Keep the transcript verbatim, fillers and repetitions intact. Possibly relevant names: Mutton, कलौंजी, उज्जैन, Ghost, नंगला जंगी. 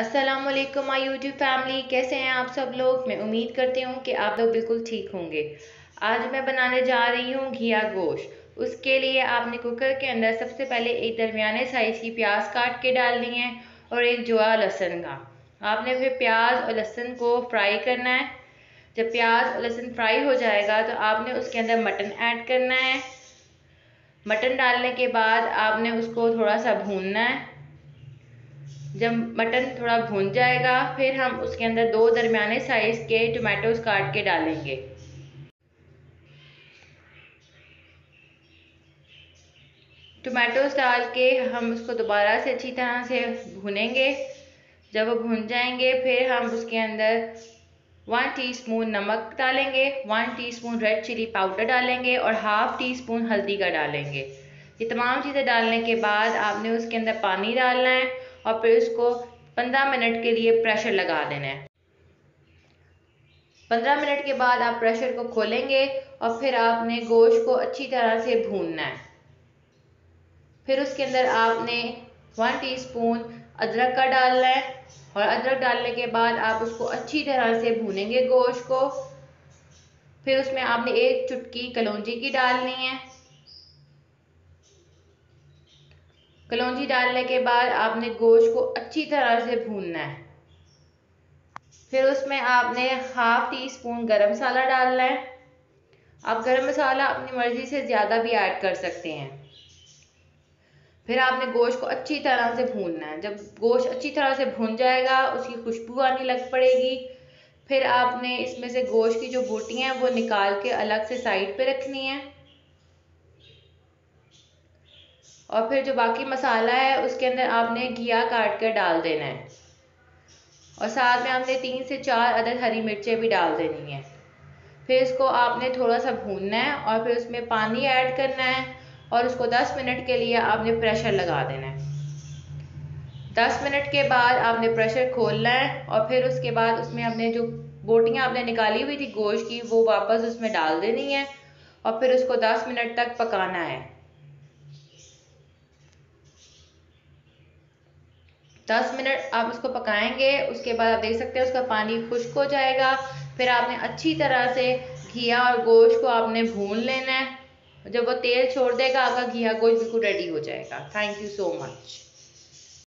अस्सलामुअलैकुम my YouTube family, कैसे हैं आप सब लोग। मैं उम्मीद करती हूँ कि आप लोग बिल्कुल ठीक होंगे। आज मैं बनाने जा रही हूँ घिया गोश्त। उसके लिए आपने कुकर के अंदर सबसे पहले एक दरमियाने साइज़ की प्याज काट के डालनी है और एक जुआ लहसुन का। आपने फिर प्याज और लहसुन को फ्राई करना है। जब प्याज और लहसुन फ्राई हो जाएगा तो आपने उसके अंदर मटन ऐड करना है। मटन डालने के बाद आपने उसको थोड़ा सा भूनना है। जब मटन थोड़ा भून जाएगा फिर हम उसके अंदर दो दरमियाने साइज़ के टमाटोज़ काट के डालेंगे। टमाटोज़ डाल के हम उसको दोबारा से अच्छी तरह से भूनेंगे। जब वो भून जाएंगे फिर हम उसके अंदर वन टीस्पून नमक डालेंगे, one teaspoon red chilli powder डालेंगे और हाफ़ टी स्पून हल्दी का डालेंगे। ये तमाम चीज़ें डालने के बाद आपने उसके अंदर पानी डालना है और फिर उसको पंद्रह मिनट के लिए प्रेशर लगा देना है। पंद्रह मिनट के बाद आप प्रेशर को खोलेंगे और फिर आपने गोश्त को अच्छी तरह से भूनना है। फिर उसके अंदर आपने वन टीस्पून अदरक का डालना है और अदरक डालने के बाद आप उसको अच्छी तरह से भूनेंगे गोश्त को। फिर उसमें आपने एक चुटकी कलौंजी की डालनी है। कलौंजी डालने के बाद आपने गोश्त को अच्छी तरह से भूनना है। फिर उसमें आपने हाफ टी स्पून गरम मसाला डालना है। आप गरम मसाला अपनी मर्ज़ी से ज़्यादा भी ऐड कर सकते हैं। फिर आपने गोश्त को अच्छी तरह से भूनना है। जब गोश्त अच्छी तरह से भून जाएगा उसकी खुशबू आने लग पड़ेगी। फिर आपने इसमें से गोश्त की जो बोटियाँ हैं वो निकाल के अलग से साइड पे रखनी है। और फिर जो बाकी मसाला है उसके अंदर आपने घिया काट कर डाल देना है और साथ में आपने तीन से चार अदद हरी मिर्चें भी डाल देनी है। फिर इसको आपने थोड़ा सा भूनना है और फिर उसमें पानी ऐड करना है और उसको दस मिनट के लिए आपने प्रेशर लगा देना है। दस मिनट के बाद आपने प्रेशर खोलना है और फिर उसके बाद उसमें आपने जो बोटियाँ आपने निकाली हुई थी गोश्त की वो वापस उसमें डाल देनी है और फिर उसको दस मिनट तक पकाना है। दस मिनट आप उसको पकाएंगे। उसके बाद आप देख सकते हैं उसका पानी खुश्क हो जाएगा। फिर आपने अच्छी तरह से घिया और गोश्त को आपने भून लेना है। जब वो तेल छोड़ देगा आपका घिया गोश्त बिल्कुल रेडी हो जाएगा। Thank you so much.